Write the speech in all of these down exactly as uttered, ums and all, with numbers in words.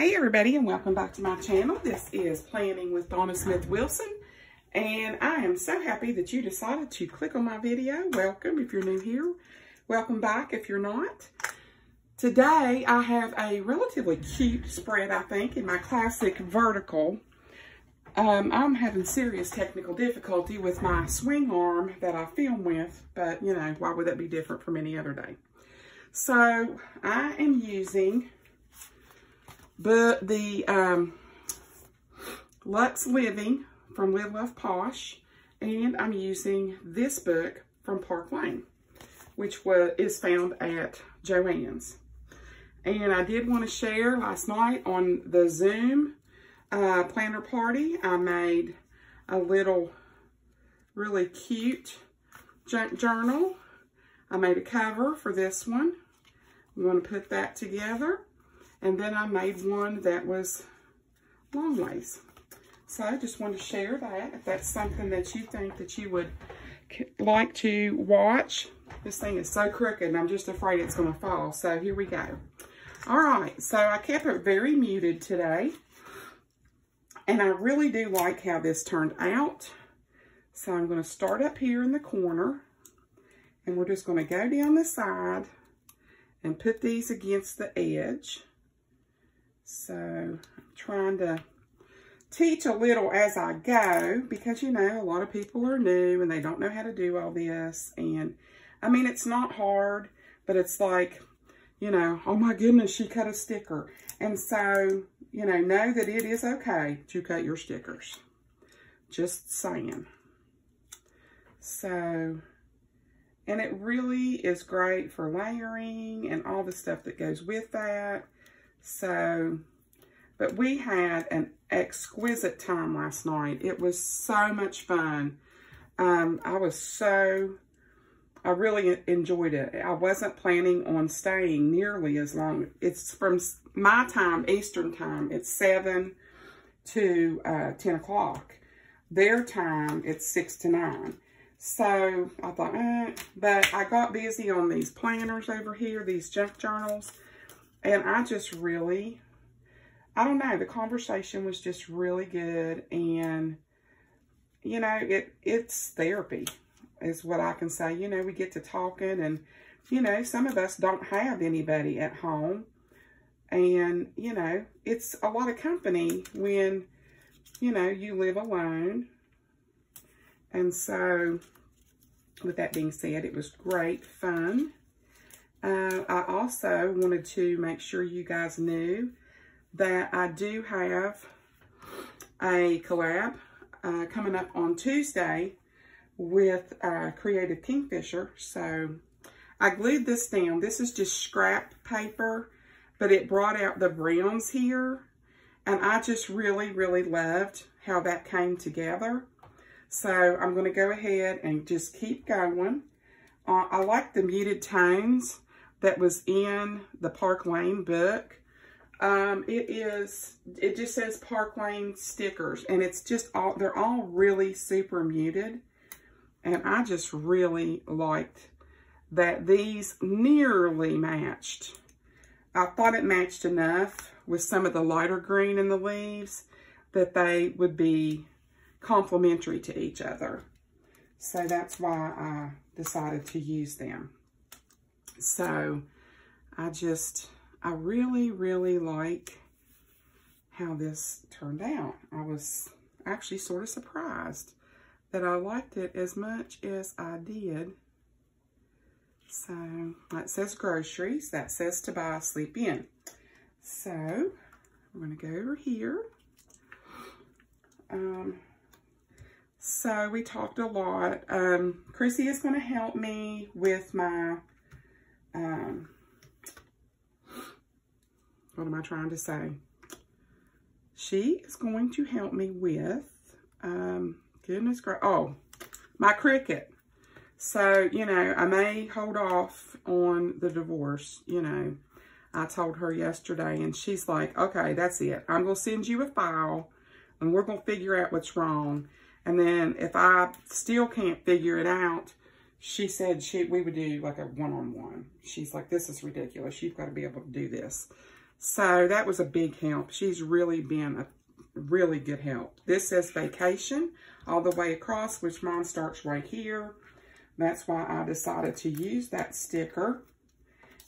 Hey everybody, and welcome back to my channel. This is Planning with Donna Smith-Wilson, and I am so happy that you decided to click on my video. Welcome if you're new here. Welcome back if you're not. Today I have a relatively cute spread, I think, in my classic vertical. Um, I'm having serious technical difficulty with my swing arm that I film with, but you know, why would that be different from any other day? So I am using But the um, Luxe Living from Live Love Posh, and I'm using this book from Park Lane, which was, is found at Joann's. And I did want to share last night on the Zoom uh, planner party, I made a little really cute junk journal. I made a cover for this one. I'm going to put that together. And then I made one that was long ways. So I just want to share that. If that's something that you think that you would like to watch. This thing is so crooked and I'm just afraid it's going to fall. So here we go. All right. So I kept it very muted today. And I really do like how this turned out. So I'm going to start up here in the corner. And we're just going to go down the side and put these against the edge. So I'm trying to teach a little as I go, because you know, a lot of people are new and they don't know how to do all this. And I mean, it's not hard, but it's like, you know, oh my goodness, she cut a sticker. And so, you know, know that it is okay to cut your stickers. Just saying. So, and it really is great for layering and all the stuff that goes with that. So, but we had an exquisite time last night. It was so much fun. Um, I was so, I really enjoyed it. I wasn't planning on staying nearly as long. It's from my time, Eastern time, it's seven to uh, ten o'clock. Their time, it's six to nine. So I thought, eh. But I got busy on these planners over here, these junk journals. And I just really, I don't know, the conversation was just really good. And, you know, it it's therapy is what I can say. You know, we get to talking and, you know, some of us don't have anybody at home. And, you know, it's a lot of company when, you know, you live alone. And so, with that being said, it was great fun. Uh, I also wanted to make sure you guys knew that I do have a collab uh, coming up on Tuesday with uh, Creative Kingfisher. So I glued this down. This is just scrap paper, but it brought out the browns here. And I just really, really loved how that came together. So I'm going to go ahead and just keep going. Uh, I like the muted tones that was in the Park Lane book. Um, it is, it just says Park Lane stickers, and it's just all, they're all really super muted. And I just really liked that these nearly matched. I thought it matched enough with some of the lighter green in the leaves that they would be complementary to each other. So that's why I decided to use them. So I just, I really, really like how this turned out. I was actually sort of surprised that I liked it as much as I did. So that says groceries, that says to buy, sleep in. So we're gonna go over here. Um, So we talked a lot. Um, Chrissy is going to help me with my, um, what am I trying to say? She is going to help me with, um, goodness gracious, oh, my Cricut. So, you know, I may hold off on the divorce, you know. I told her yesterday and she's like, okay, that's it. I'm going to send you a file and we're going to figure out what's wrong. And then if I still can't figure it out, she said she we would do like a one-on-one. She's like, this is ridiculous. You've got to be able to do this. So that was a big help. She's really been a really good help. This says vacation all the way across, which mine starts right here. That's why I decided to use that sticker.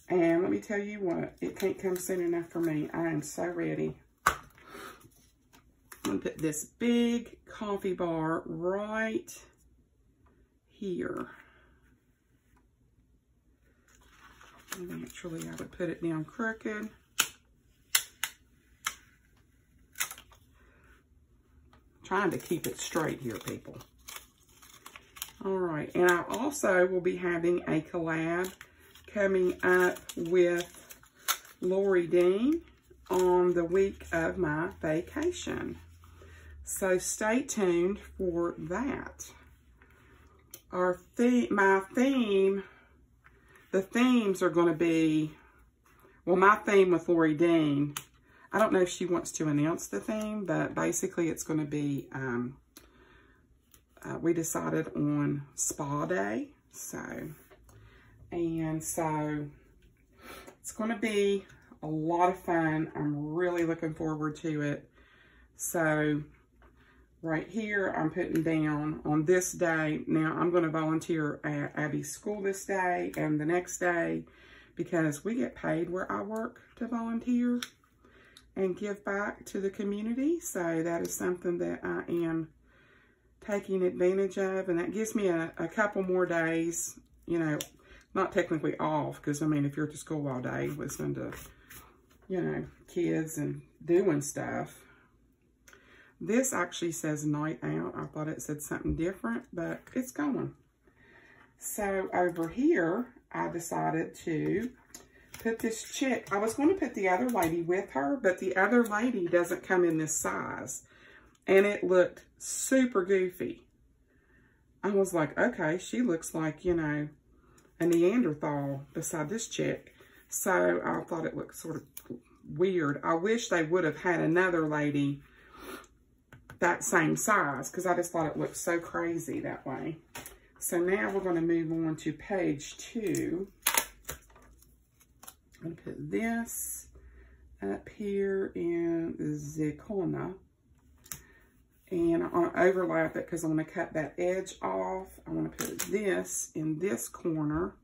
And let me tell you what, it can't come soon enough for me. I am so ready. I'm gonna put this big coffee bar right here. Naturally, I would put it down crooked. Trying to keep it straight here, people. All right, and I also will be having a collab coming up with Lori Dean on the week of my vacation. So stay tuned for that. Our theme, my theme, the themes are going to be, well, my theme with Lori Dean, I don't know if she wants to announce the theme, but basically it's going to be, um, Uh, we decided on spa day, so, and so it's going to be a lot of fun. I'm really looking forward to it. So right here, I'm putting down on this day. Now I'm going to volunteer at Abby's school this day and the next day because we get paid where I work to volunteer and give back to the community. So that is something that I am taking advantage of, and that gives me a, a couple more days, you know, not technically off, because I mean, if you're at the school all day listening to, you know, kids and doing stuff. This actually says night out. I thought it said something different, but it's going. So over here, I decided to put this chick, I was going to put the other lady with her, but the other lady doesn't come in this size. And it looked super goofy. I was like, okay, she looks like, you know, a Neanderthal beside this chick. So I thought it looked sort of weird. I wish they would have had another lady that same size because I just thought it looked so crazy that way. So now we're going to move on to page two. I'm going to put this up here in the corner. And I want to overlap it because I'm going to cut that edge off. I want to put this in this corner.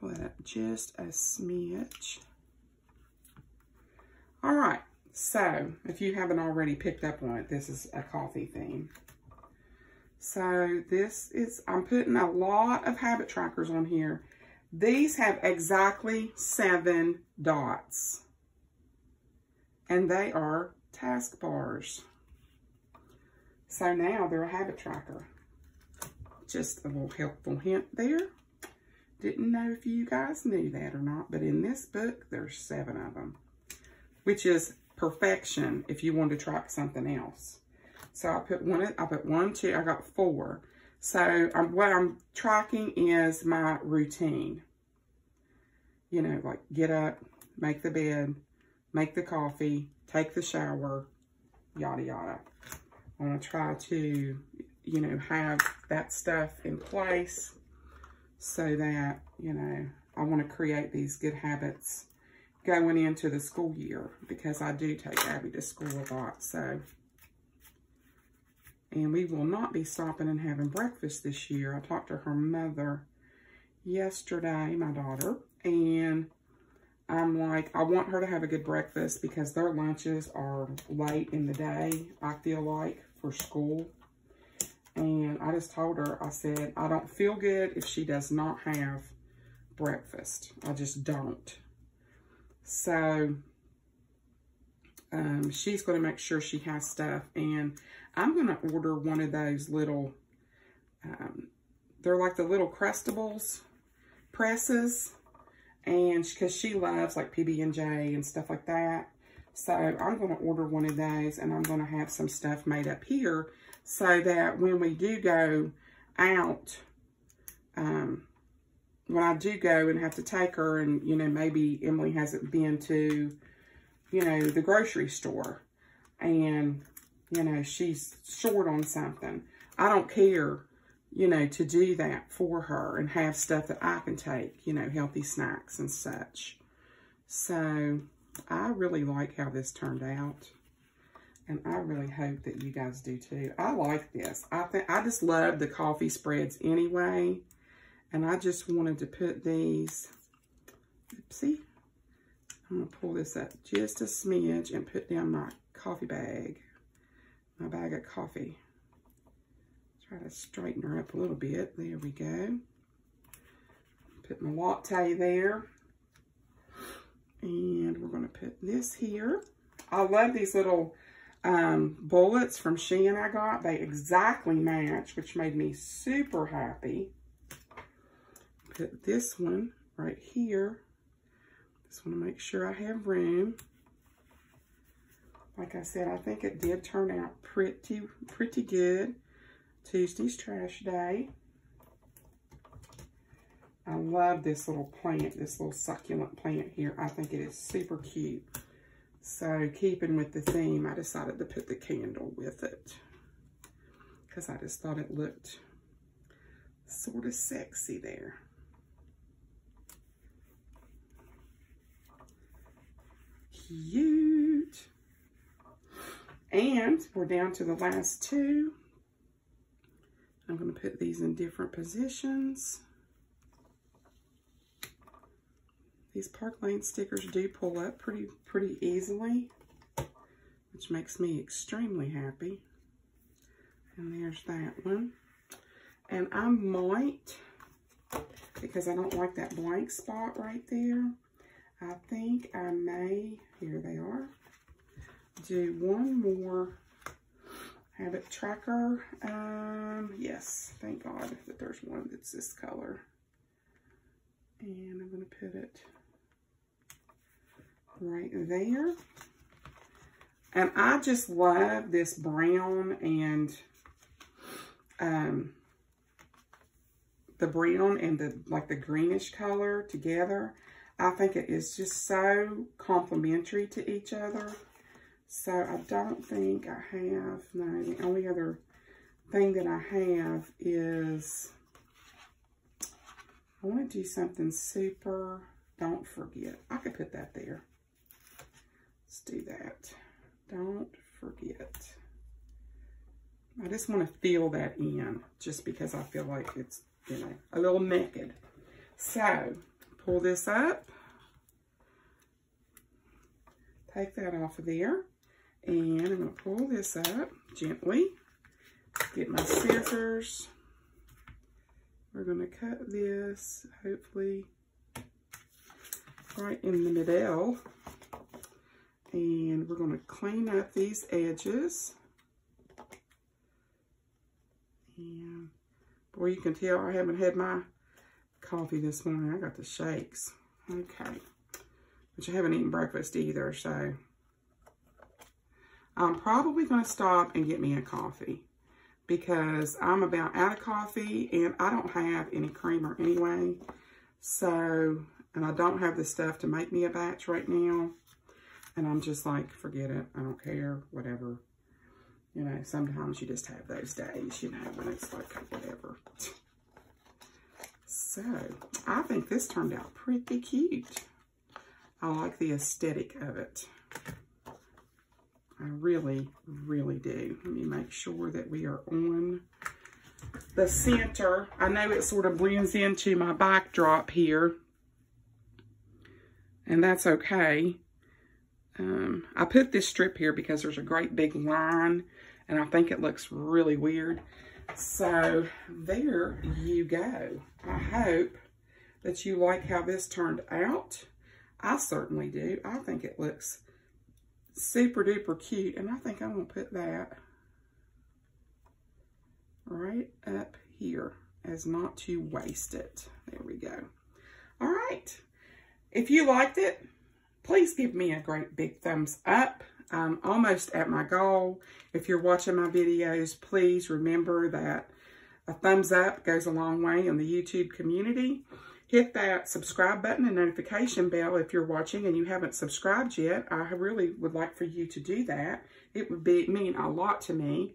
Put up just a smidge. All right. So if you haven't already picked up on it, this is a coffee theme. So this is, I'm putting a lot of habit trackers on here. These have exactly seven dots. And they are task bars. So now they're a habit tracker. Just a little helpful hint there. Didn't know if you guys knew that or not, but in this book, there's seven of them, which is perfection if you want to track something else. So I put one, I put one, two, I got four. So I'm, what I'm tracking is my routine. You know, like get up, make the bed, make the coffee, take the shower, yada, yada. I want to try to, you know, have that stuff in place so that, you know, I want to create these good habits going into the school year because I do take Abby to school a lot. So, and we will not be stopping and having breakfast this year. I talked to her mother yesterday, my daughter, and I'm like, I want her to have a good breakfast because their lunches are late in the day, I feel like, for school. And I just told her, I said, I don't feel good if she does not have breakfast. I just don't. So, um, she's going to make sure she has stuff. And I'm going to order one of those little, um, they're like the little Crustables presses. And because she loves like P B and J and stuff like that. So I'm going to order one of those and I'm going to have some stuff made up here so that when we do go out, um, when I do go and have to take her and, you know, maybe Emily hasn't been to, you know, the grocery store and, you know, she's short on something. I don't care, you know, to do that for her and have stuff that I can take, you know, healthy snacks and such. So I really like how this turned out, and I really hope that you guys do too. I like this. I think I just love the coffee spreads anyway, and I just wanted to put these. Oopsie. I'm gonna pull this up just a smidge and put down my coffee bag, my bag of coffee. Try to straighten her up a little bit. There we go. Put my latte there. And we're gonna put this here. I love these little um, bullets from Shein I got. They exactly match, which made me super happy. Put this one right here. Just wanna make sure I have room. Like I said, I think it did turn out pretty, pretty good. Tuesday's trash day. I love this little plant, this little succulent plant here. I think it is super cute. So keeping with the theme, I decided to put the candle with it because I just thought it looked sort of sexy there. Cute. And we're down to the last two. I'm going to put these in different positions. These Park Lane stickers do pull up pretty, pretty easily, which makes me extremely happy. And there's that one. And I might, because I don't like that blank spot right there, I think I may, here they are, do one more habit tracker. Um, yes, thank God that there's one that's this color. And I'm going to put it right there. And I just love this brown and um, the brown and the like the greenish color together. I think it is just so complementary to each other. So I don't think I have, no, the only other thing that I have is, I want to do something super, don't forget. I could put that there. Let's do that. Don't forget. I just want to fill that in just because I feel like it's, you know, a little naked. So pull this up. Take that off of there. And I'm going to pull this up gently. Get my scissors. We're going to cut this, hopefully, right in the middle. And we're going to clean up these edges. And boy, you can tell I haven't had my coffee this morning. I got the shakes. Okay. Which I haven't eaten breakfast either, so I'm probably going to stop and get me a coffee, because I'm about out of coffee and I don't have any creamer anyway. So, and I don't have the stuff to make me a batch right now. And I'm just like, forget it. I don't care, whatever. You know, sometimes you just have those days, you know, when it's like, whatever. So, I think this turned out pretty cute. I like the aesthetic of it. I really, really do. Let me make sure that we are on the center. I know it sort of blends into my backdrop here, and that's okay. Um, I put this strip here because there's a great big line, and I think it looks really weird. So there you go. I hope that you like how this turned out. I certainly do. I think it looks super duper cute, and I think I'm gonna put that right up here as not to waste it. There we go. All right, if you liked it, please give me a great big thumbs up. I'm almost at my goal. If you're watching my videos, please remember that a thumbs up goes a long way in the YouTube community. Hit that subscribe button and notification bell if you're watching and you haven't subscribed yet. I really would like for you to do that. It would be, mean a lot to me.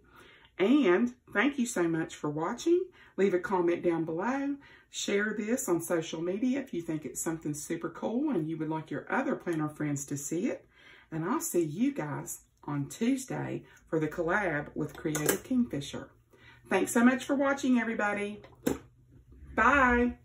And thank you so much for watching. Leave a comment down below. Share this on social media if you think it's something super cool and you would like your other planner friends to see it. And I'll see you guys on Tuesday for the collab with Creative Kingfisher. Thanks so much for watching, everybody. Bye.